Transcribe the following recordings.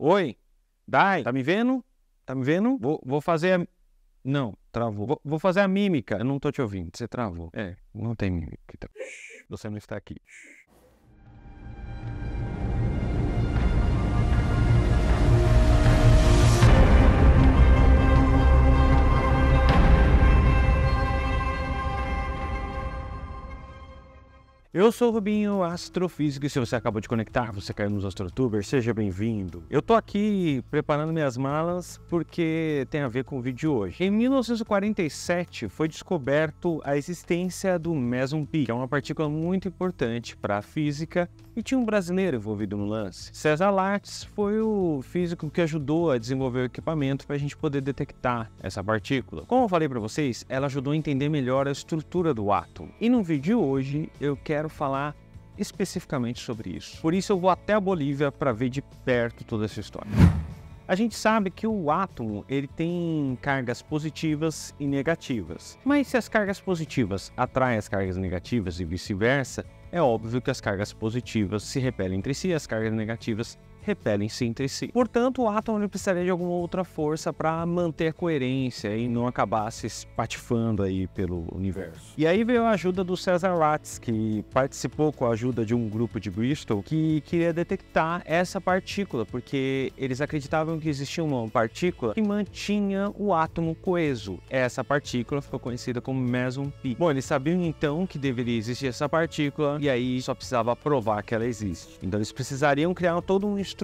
Oi, Dai, tá me vendo? Tá me vendo? Vou fazer a... Não, travou. Vou fazer a mímica. Eu não tô te ouvindo, você travou. É, não tem mímica. Então. Você não está aqui. Eu sou o Rubinho Astrofísico e se você acabou de conectar, você caiu nos Astrotubers, seja bem-vindo. Eu tô aqui preparando minhas malas porque tem a ver com o vídeo de hoje. Em 1947 foi descoberto a existência do Méson-Pi, que é uma partícula muito importante para a física e tinha um brasileiro envolvido no lance. César Lattes foi o físico que ajudou a desenvolver o equipamento para a gente poder detectar essa partícula. Como eu falei para vocês, ela ajudou a entender melhor a estrutura do átomo. E no vídeo de hoje eu quero falar especificamente sobre isso. Por isso eu vou até a Bolívia para ver de perto toda essa história. A gente sabe que o átomo ele tem cargas positivas e negativas, mas se as cargas positivas atraem as cargas negativas e vice-versa, é óbvio que as cargas positivas se repelem entre si e as cargas negativas repelem-se entre si. Portanto, o átomo precisaria de alguma outra força para manter a coerência e não acabar se espatifando aí pelo universo. E aí veio a ajuda do César Lattes, que participou com a ajuda de um grupo de Bristol que queria detectar essa partícula, porque eles acreditavam que existia uma partícula que mantinha o átomo coeso. Essa partícula ficou conhecida como Méson-Pi. Bom, eles sabiam então que deveria existir essa partícula e aí só precisava provar que ela existe. Então eles precisariam criar todo um instrumento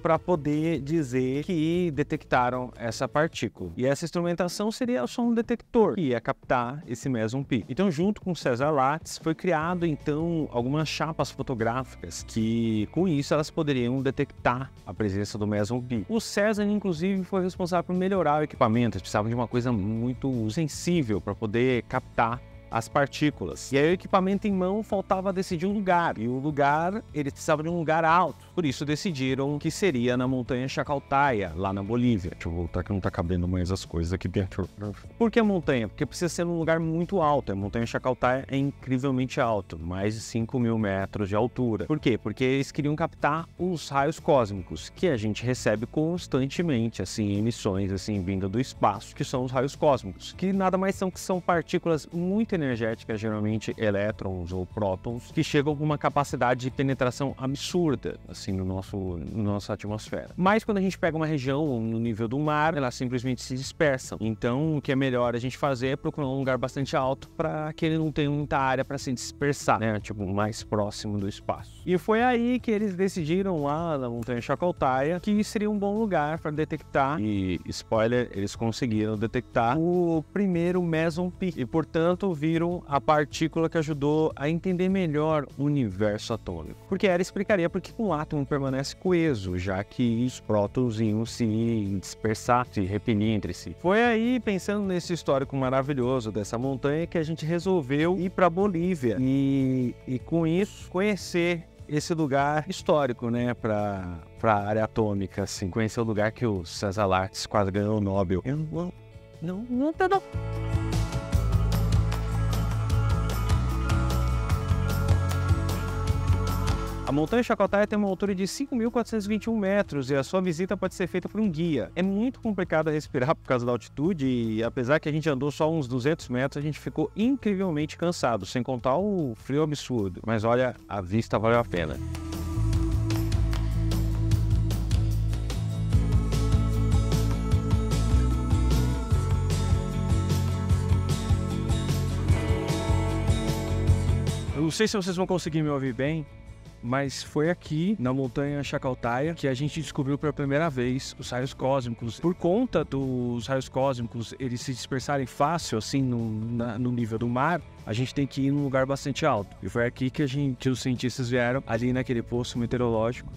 para poder dizer que detectaram essa partícula. E essa instrumentação seria só um detector que ia captar esse Méson-Pi. Então, junto com César Lattes, foi criado então algumas chapas fotográficas que, com isso, elas poderiam detectar a presença do Méson-Pi. O César, inclusive, foi responsável por melhorar o equipamento. Eles precisavam de uma coisa muito sensível para poder captar as partículas. E aí o equipamento em mão faltava decidir um lugar, e o lugar, eles precisavam de um lugar alto. Por isso decidiram que seria na montanha Chacaltaya, lá na Bolívia. Deixa eu voltar que não tá cabendo mais as coisas aqui dentro. Por que a montanha? Porque precisa ser num lugar muito alto. A montanha Chacaltaya é incrivelmente alto, mais de 5.000 metros de altura. Por quê? Porque eles queriam captar os raios cósmicos, que a gente recebe constantemente, assim, emissões, assim, vinda do espaço, que são os raios cósmicos, que nada mais são que são partículas muito energéticas, geralmente elétrons ou prótons, que chegam com uma capacidade de penetração absurda, assim, na nossa atmosfera. Mas quando a gente pega uma região no nível do mar, elas simplesmente se dispersam. Então, o que é melhor a gente fazer é procurar um lugar bastante alto para que ele não tenha muita área para se dispersar, né? Tipo, mais próximo do espaço. E foi aí que eles decidiram lá na montanha Chacaltaya que seria um bom lugar para detectar. E, spoiler, eles conseguiram detectar o primeiro Méson-Pi. E, portanto, viram a partícula que ajudou a entender melhor o universo atômico. Porque ela explicaria por que um átomo permanece coeso, já que os prótons iam se dispersar, se repelir entre si. Foi aí, pensando nesse histórico maravilhoso dessa montanha, que a gente resolveu ir para a Bolívia e com isso conhecer esse lugar histórico, né, para a área atômica, assim, conhecer o lugar que o César Lattes quase ganhou o Nobel. Eu não. A montanha Chacaltaya tem uma altura de 5.421 metros e a sua visita pode ser feita por um guia. É muito complicado respirar por causa da altitude e apesar que a gente andou só uns 200 metros, a gente ficou incrivelmente cansado, sem contar o frio absurdo. Mas olha, a vista valeu a pena. Eu não sei se vocês vão conseguir me ouvir bem, mas foi aqui, na montanha Chacaltaya, que a gente descobriu pela primeira vez os raios cósmicos. Por conta dos raios cósmicos eles se dispersarem fácil, assim, no nível do mar, a gente tem que ir num lugar bastante alto. E foi aqui que os cientistas vieram, ali naquele posto meteorológico.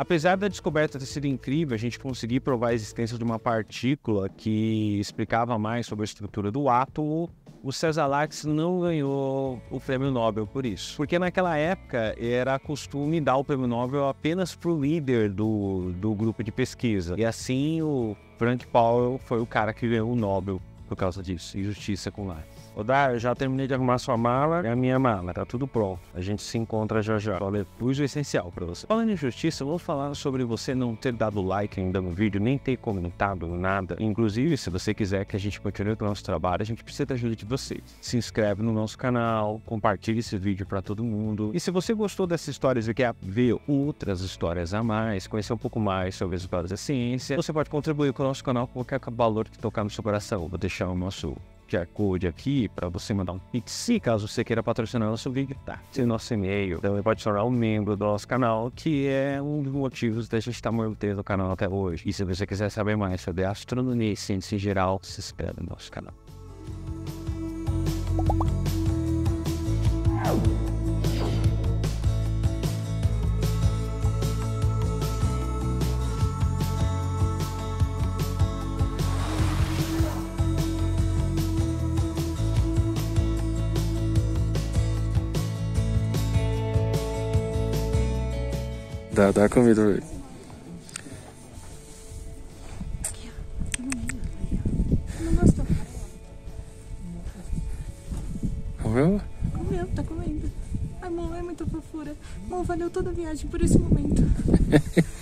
Apesar da descoberta ter sido incrível, a gente conseguir provar a existência de uma partícula que explicava mais sobre a estrutura do átomo, o César Lattes não ganhou o prêmio Nobel por isso. Porque naquela época era costume dar o prêmio Nobel apenas para o líder do grupo de pesquisa. E assim o Frank Powell foi o cara que ganhou o Nobel por causa disso, injustiça com Lattes. Odar, eu já terminei de arrumar sua mala e a minha mala, tá tudo pronto. A gente se encontra já já. Só pus o essencial pra você. Falando em justiça, eu vou falar sobre você não ter dado like ainda no vídeo, nem ter comentado nada. Inclusive, se você quiser que a gente continue com o nosso trabalho, a gente precisa da ajuda de vocês. Se inscreve no nosso canal, compartilha esse vídeo pra todo mundo. E se você gostou dessa história e quer ver outras histórias a mais, conhecer um pouco mais sobre as histórias da ciência, você pode contribuir com o nosso canal com qualquer valor que tocar no seu coração. Vou deixar o nosso QR Code aqui para você mandar um pix, caso você queira patrocinar nosso vídeo, tá? Tem nosso e-mail, também pode tornar um membro do nosso canal, que é um dos motivos da gente estar mantendo o canal até hoje. E se você quiser saber mais sobre astronomia e ciência em geral, se inscreve no nosso canal. Dá comida pra ele. Comeu? Comeu, tá comendo. Ai, mãe, é muita fofura. Mãe, valeu toda a viagem por esse momento.